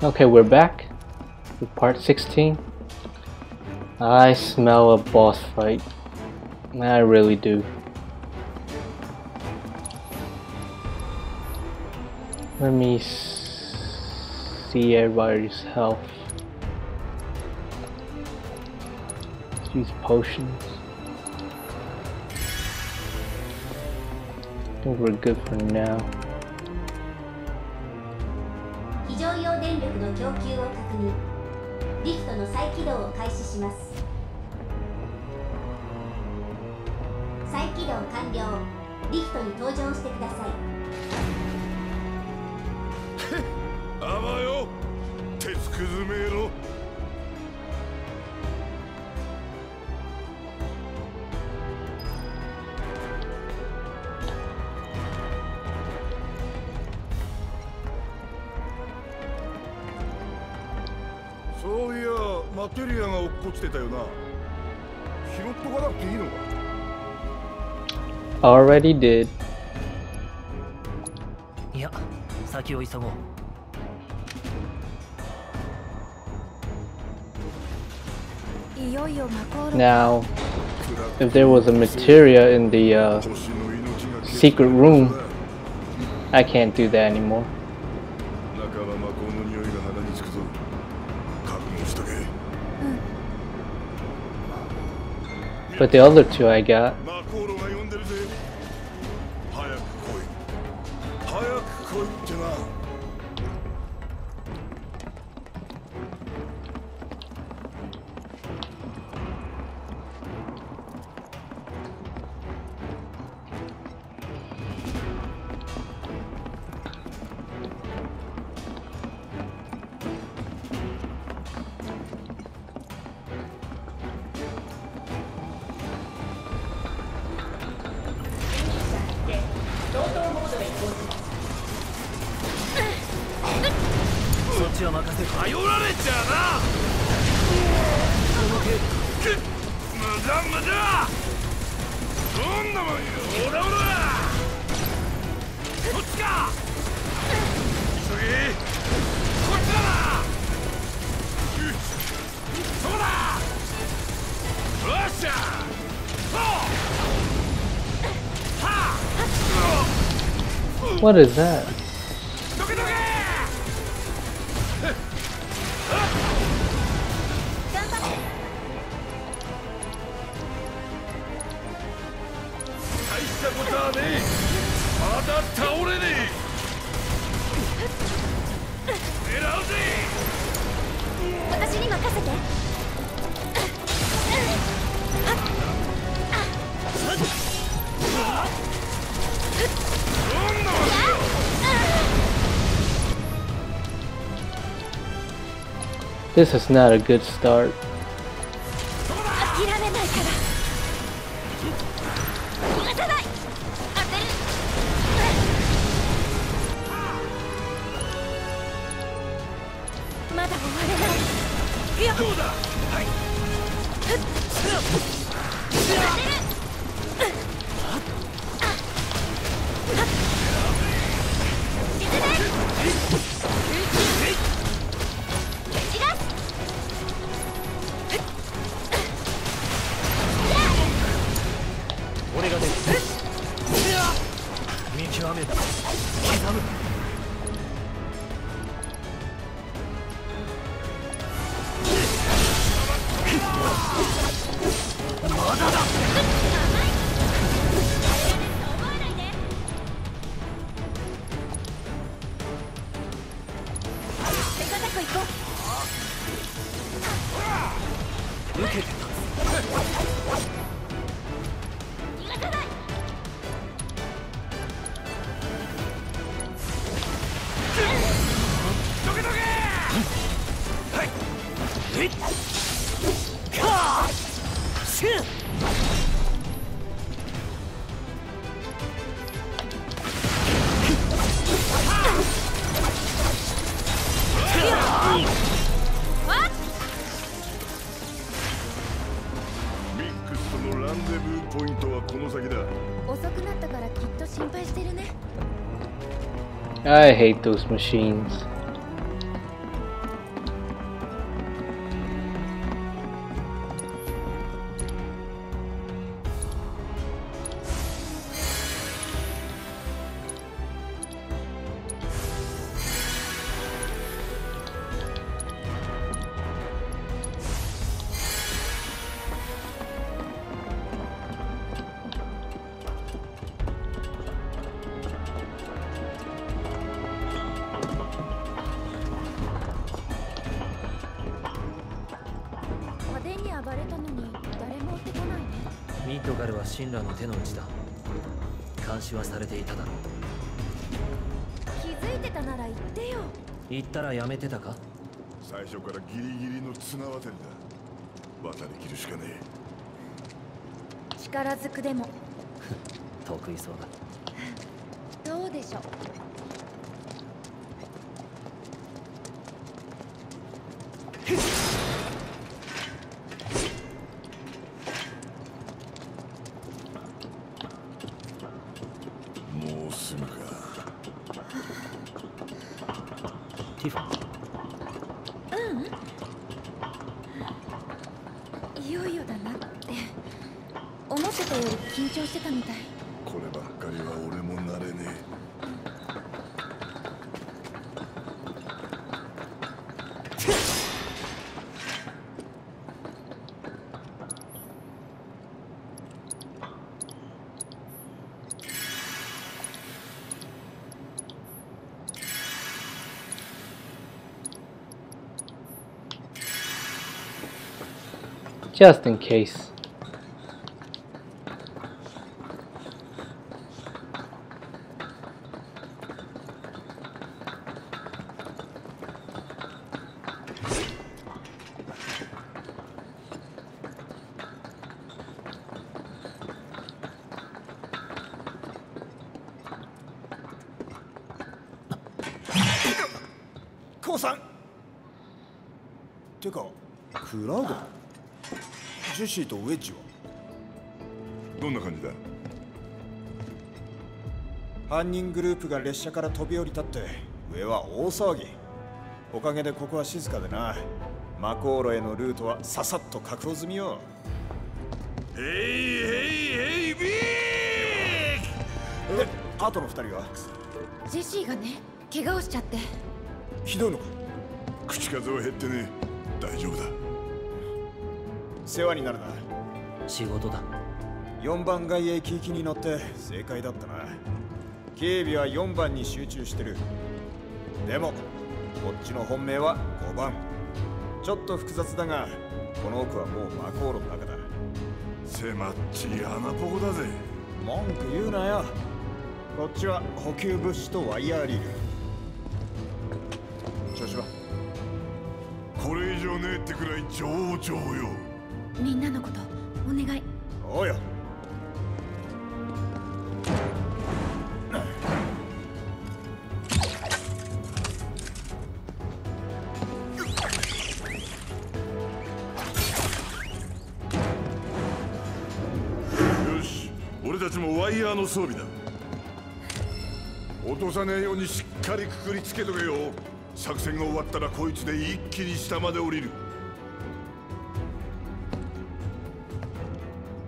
Okay, we're back with part 16. I smell a boss fight. I really do. Let me see everybody's health. Let's use potions. I think we're good for now.そういや、マテリアが落っこちてたよな。拾っとかなくていいのか。Already did。いや、先を急ごう。Now, if there was a materia in the secret room, I can't do that anymore. But the other two I got. What is that? This is not a good start. I hate those machines. トガルは神羅の手の内だ。監視はされていただろう。気づいてたなら言ってよ。言ったらやめてたか。最初からギリギリの綱渡りだ。渡りきるしかねえ。力ずくでも得意そうだ。どうでしょう。もうすぐか。ティファ。いよいよだなって思ってたより緊張してたみたい。こればっかりは俺もなれねえ。Just in case.てか、クラウド、ジェシーとウェッジはどんな感じだ。犯人グループが列車から飛び降りたって上は大騒ぎ。おかげでここは静かでな。マコーロへのルートはささっと確保済みよ。ヘイヘイヘイビーク。あとの2人はジェシーがね、怪我をしちゃってひどいのか。口数は減ってね。大丈夫だ。世話になるな。仕事だ。4番街へ行きに乗って正解だったな。警備は4番に集中してる。でもこっちの本命は5番。ちょっと複雑だがこの奥はもう魔航路の中だ。狭っちい穴ぽこだぜ。文句言うなよ。こっちは補給物資とワイヤーリール。調子はこれ以上ねえってくらい上々よ。みんなのことお願い。おや。よし、俺たちもワイヤーの装備だ。落とさねえようにしっかりくくりつけとけよ。作戦が終わったらこいつで一気に下まで降りる。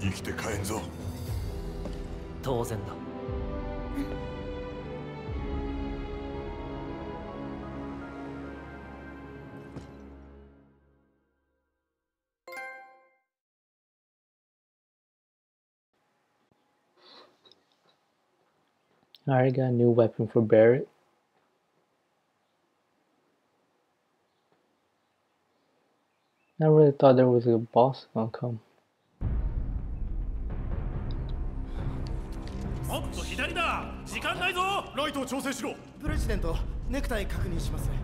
生きて帰んぞ。当然だ。I already got a new weapon for Barrett.I really thought there was a boss gonna come. More to the right. Time is not. Light to adjust. President, necktie check. Hurry.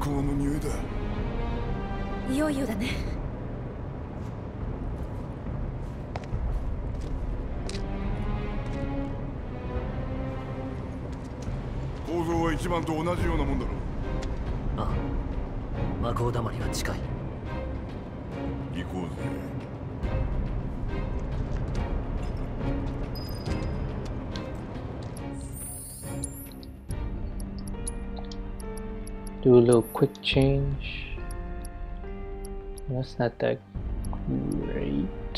この匂いだ。いよいよだね。構造は一番と同じようなもんだろう。ああ、魔法だまりが近い。行こうぜ。Do a little quick change. That's not that great.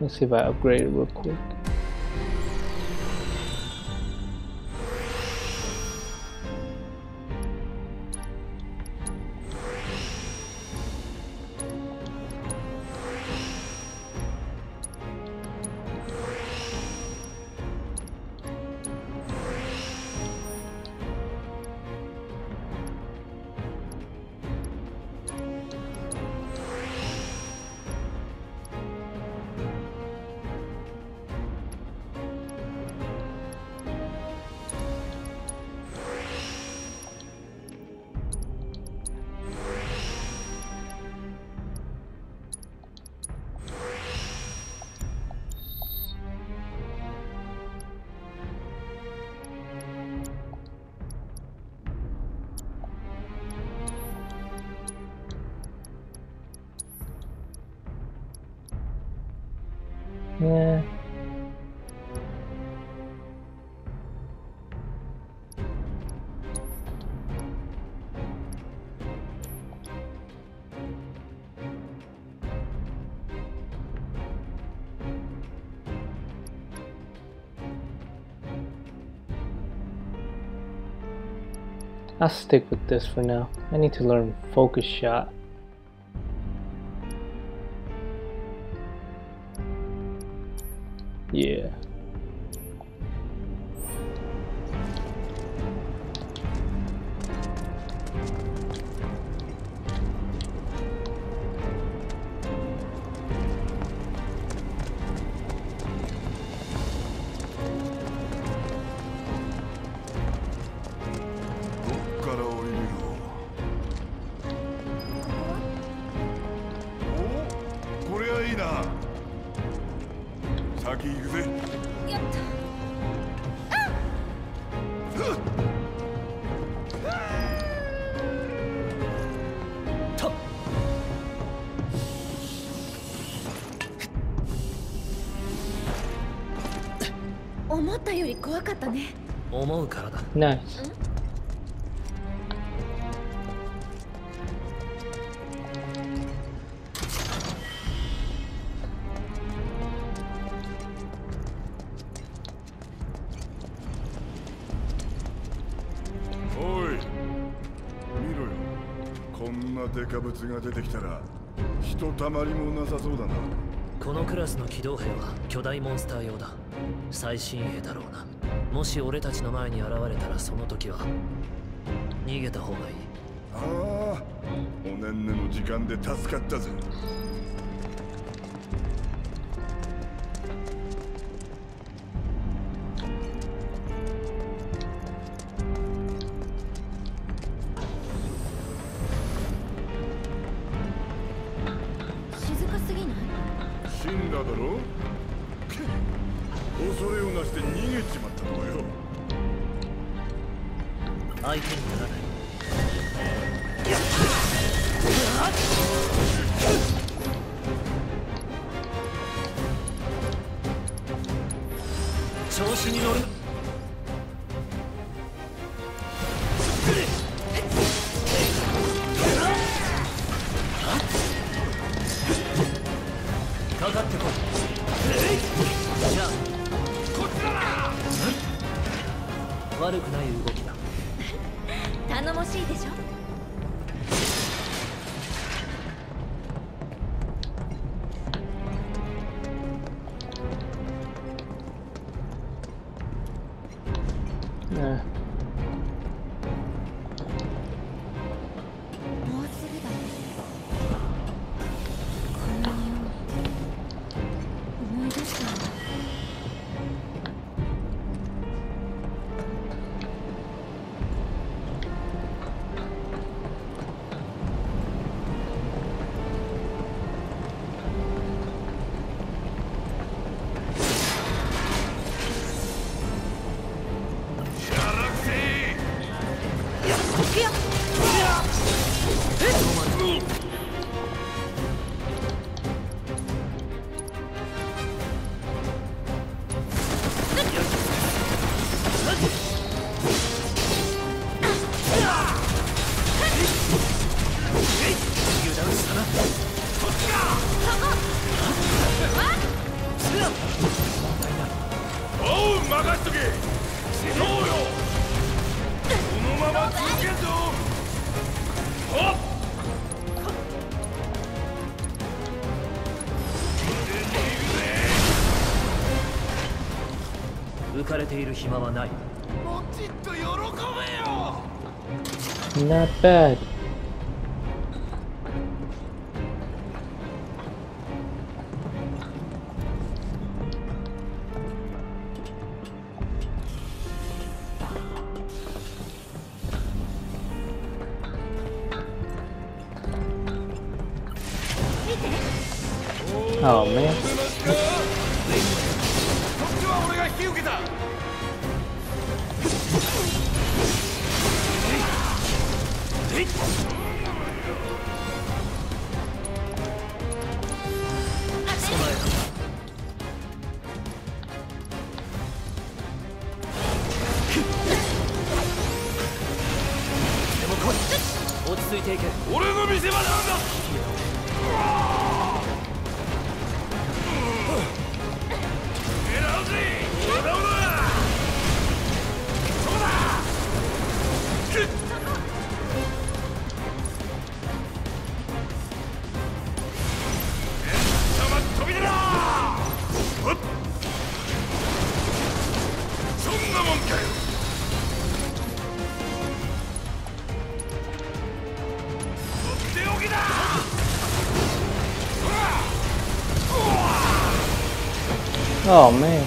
Let's see if I upgrade it real quick. ね。I'll stick with this for now. I need to learn focus shot. Yeah. Nice. Oi, 見ろよ。こんなデカブツが出てきたら、ひとたまりもなさそうだな。このクラスの機動兵は巨大モンスター用だ。最新鋭だろうな。もし俺たちの前に現れたらその時は逃げた方がいい。ああ、おねんねの時間で助かったぜ。静かすぎない？死んだだろ？恐れをなして逃げちまったのよ。相手にならない。調子に乗る。かかってこい。じゃあ。悪くない動きだ。頼もしいでしょ。ね。もうすぐだね。この匂い思い出したんだ。浮かれている暇はない。もちっと喜べよ。Not bad。Oh man。続いていく。俺の見せ場なんだ。エラウジー、俺だ。Oh man.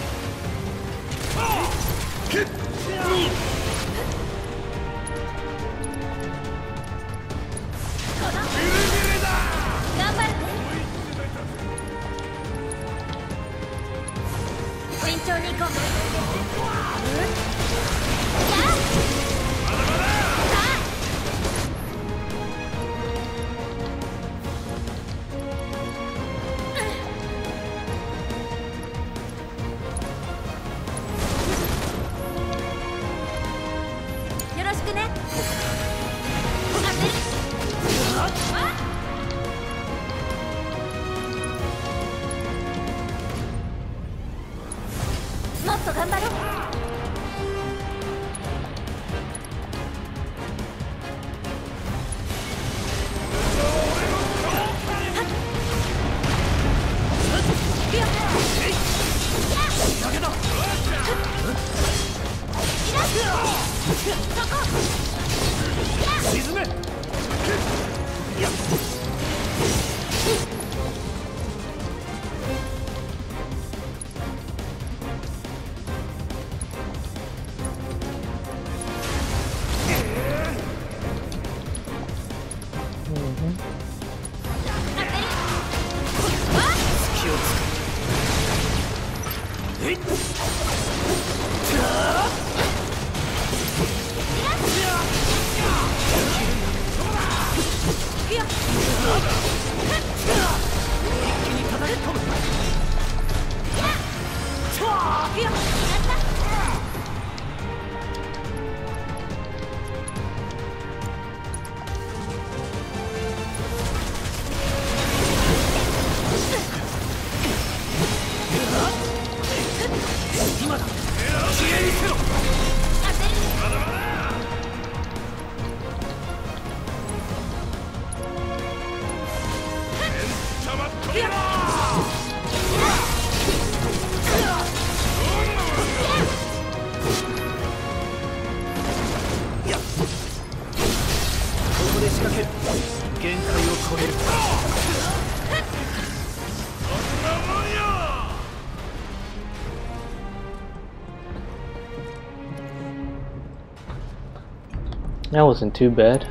That wasn't too bad.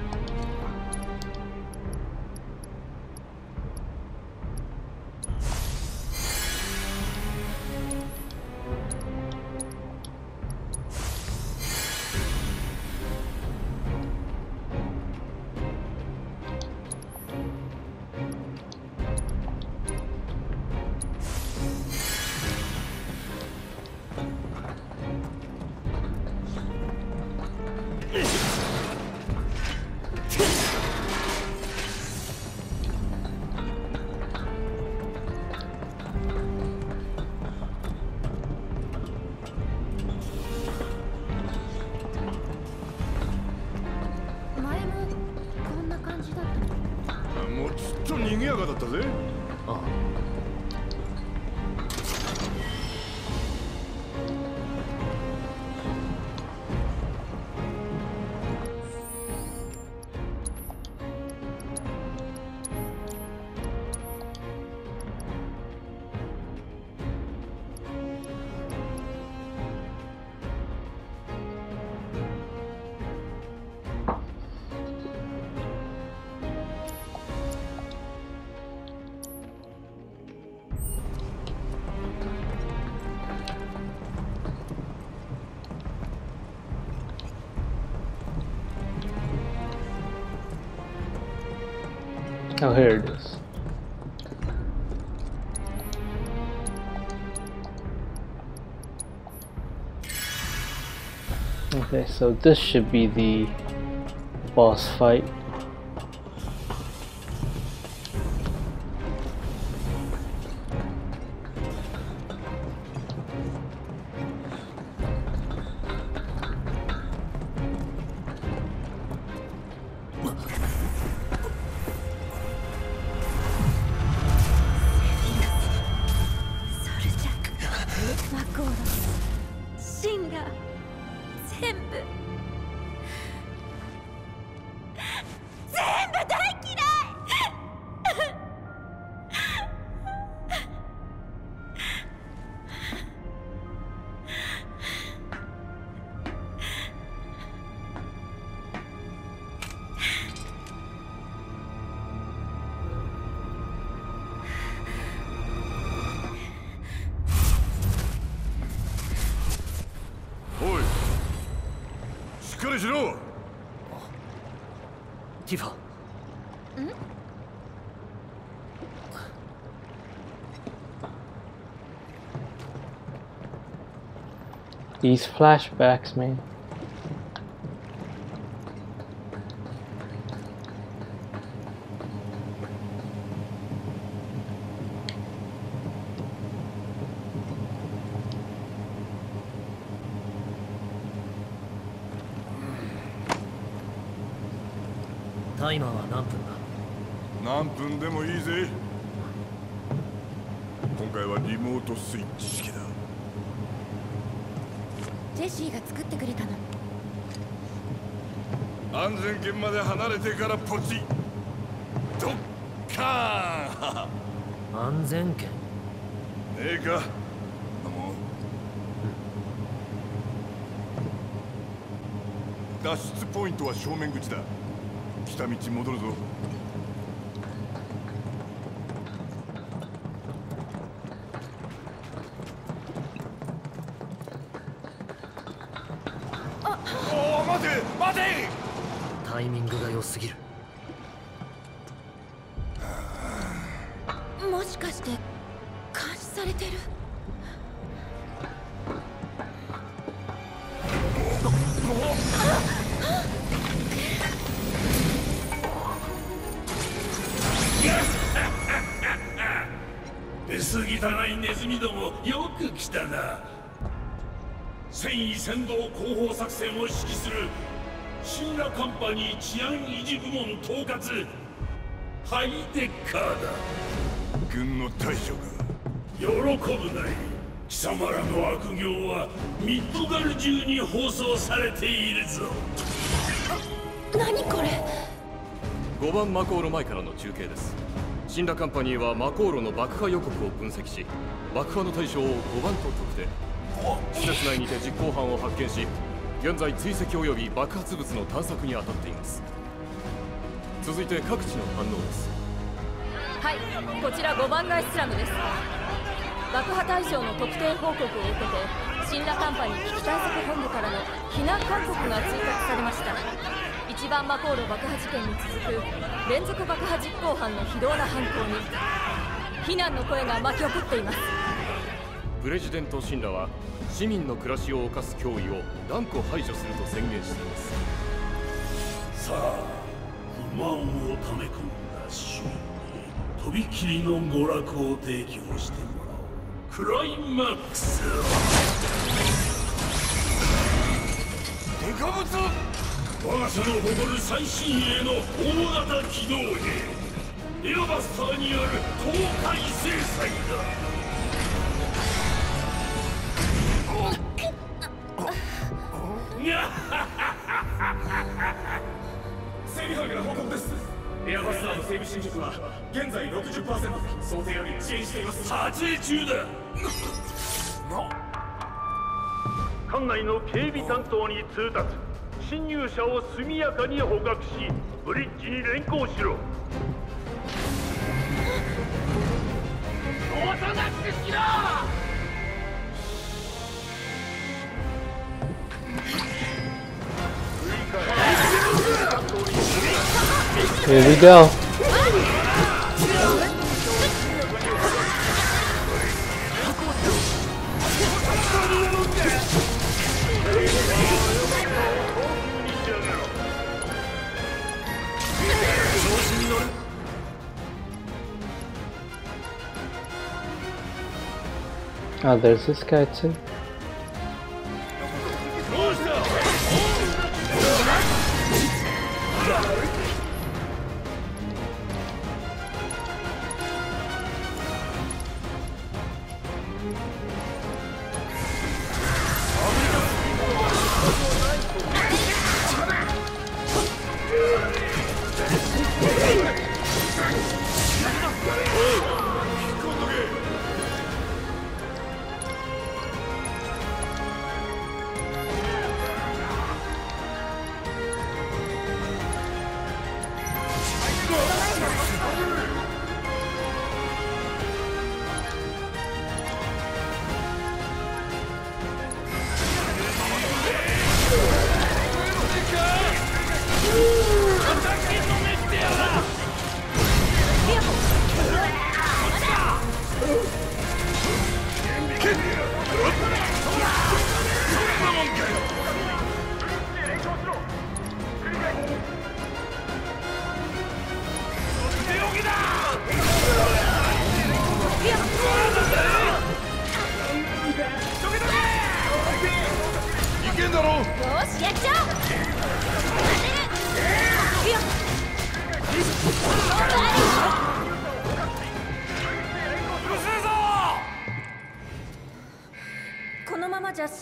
Oh, here it is. Okay, so this should be the boss fight. にしろ。ティファ。ん？These flashbacks, man. Time is how much? 何分でもいいぜ。今回はリモートスイッチ式だ。ジェシーが作ってくれたの。安全圏まで離れてからポチドッカーン。安全圏ねえか。脱出ポイントは正面口だ。来た道戻るぞ。待てタイミングが良すぎる。もしかして監視されてる？出過ぎたないネズミどもよく来たな。繊維先導広報作戦を指揮するシンラカンパニー治安維持部門統括ハイデッカーだ。軍の大将が喜ぶなり。貴様らの悪行はミッドガル中に放送されているぞ。何これ。5番マコーロ前からの中継です。シンラカンパニーはマコーロの爆破予告を分析し、爆破の対象を5番と特定。施設内にて実行犯を発見し、現在追跡及び爆発物の探索に当たっています。続いて各地の反応です。はい、こちら5番街スラムです。爆破対象の特定報告を受けて、シンラカンパニー危機対策本部からの避難勧告が通達されました。1番マコーロ爆破事件に続く連続爆破実行犯の非道な犯行に非難の声が巻き起こっています。プレジデントシンラは市民の暮らしを侵す脅威を断固排除すると宣言しています。さあ、不満をため込んだ市民にとびきりの娯楽を提供してもらおう。クライマックス。デカブツ。我が社の誇る最新鋭の大型機動兵エアバスターによる東海制裁だ。整備班から報告です。エアバスターの整備進捗は現在 60% 想定より遅延しています。撮影中だ。艦内の警備担当に通達。侵入者を速やかに捕獲し、ブリッジに連行しろ。おとなしくしろ。Here we go. Oh, there's this guy too.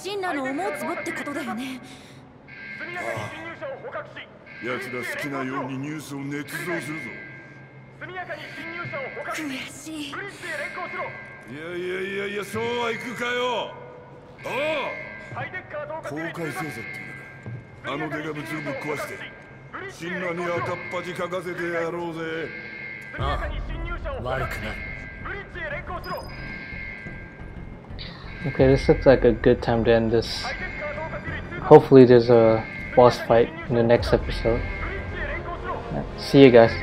神羅の思うつぼってことだよね。ああ、奴ら好きなようにニュースを捏造するぞ。悔しい。いやいやいやいや、そうはいくかよ。おう、公開捜査っていうならあのデカブツをぶっ壊して神羅に赤っ恥かかせてやろうぜ。ああ、悪くない。Okay, this looks like a good time to end this. Hopefully there's a boss fight in the next episode. See you guys.